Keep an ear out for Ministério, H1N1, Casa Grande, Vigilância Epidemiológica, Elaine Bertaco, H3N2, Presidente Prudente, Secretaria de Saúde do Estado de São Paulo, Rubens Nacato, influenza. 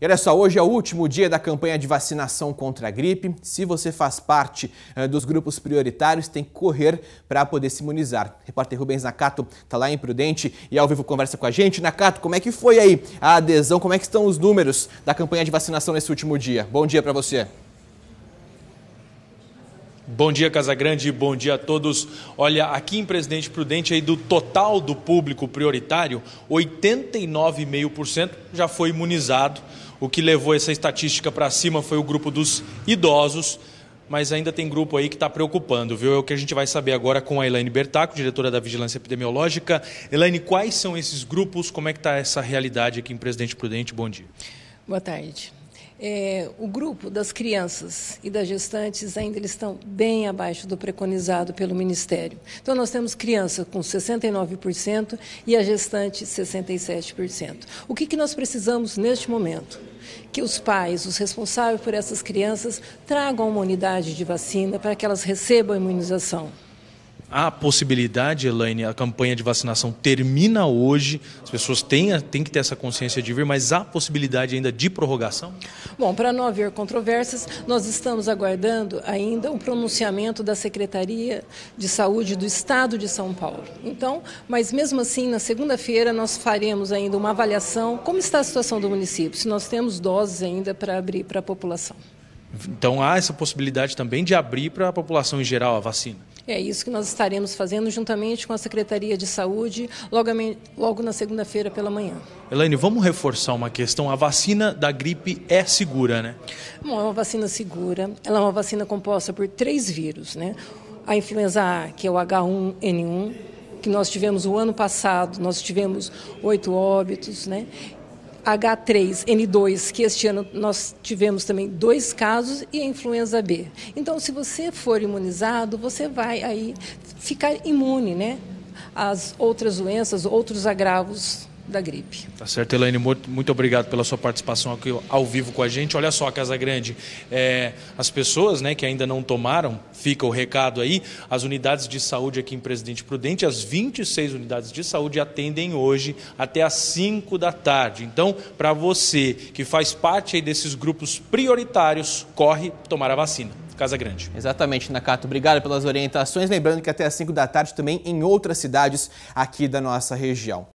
E olha só, hoje é o último dia da campanha de vacinação contra a gripe. Se você faz parte dos grupos prioritários, tem que correr para poder se imunizar. O repórter Rubens Nacato está lá em Prudente e ao vivo conversa com a gente. Nacato, como é que foi aí a adesão? Como é que estão os números da campanha de vacinação nesse último dia? Bom dia para você. Bom dia, Casa Grande, bom dia a todos. Olha, aqui em Presidente Prudente, aí do total do público prioritário, 89,5% já foi imunizado. O que levou essa estatística para cima foi o grupo dos idosos, mas ainda tem grupo aí que está preocupando, viu? É o que a gente vai saber agora com a Elaine Bertaco, diretora da Vigilância Epidemiológica. Elaine, quais são esses grupos? Como é que está essa realidade aqui em Presidente Prudente? Bom dia. Boa tarde. O grupo das crianças e das gestantes ainda eles estão bem abaixo do preconizado pelo Ministério. Então, nós temos criança com 69% e a gestante 67%. O que nós precisamos neste momento? Que os pais, os responsáveis por essas crianças, tragam uma unidade de vacina para que elas recebam a imunização. Há a possibilidade, Elaine, a campanha de vacinação termina hoje, as pessoas têm que ter essa consciência de vir, mas há possibilidade ainda de prorrogação? Bom, para não haver controvérsias, nós estamos aguardando ainda o pronunciamento da Secretaria de Saúde do Estado de São Paulo. Então, mas mesmo assim, na segunda-feira, nós faremos ainda uma avaliação, como está a situação do município, se nós temos doses ainda para abrir para a população. Então, há essa possibilidade também de abrir para a população em geral a vacina? É isso que nós estaremos fazendo juntamente com a Secretaria de Saúde logo na segunda-feira pela manhã. Elaine, vamos reforçar uma questão. A vacina da gripe é segura, né? Bom, é uma vacina segura. Ela é uma vacina composta por 3 vírus, né? A influenza A, que é o H1N1, que nós tivemos o ano passado, nós tivemos 8 óbitos, né? H3N2, que este ano nós tivemos também 2 casos, e a influenza B. Então, se você for imunizado, você vai aí ficar imune, né, às outras doenças, outros agravos da gripe. Tá certo, Elaine, muito obrigado pela sua participação aqui ao vivo com a gente. Olha só, Casa Grande, as pessoas, né, que ainda não tomaram, fica o recado aí, as unidades de saúde aqui em Presidente Prudente, as 26 unidades de saúde atendem hoje até às 5 da tarde. Então, para você que faz parte aí desses grupos prioritários, corre tomar a vacina. Casa Grande. Exatamente, Nacato. Obrigado pelas orientações. Lembrando que até às 5 da tarde também em outras cidades aqui da nossa região.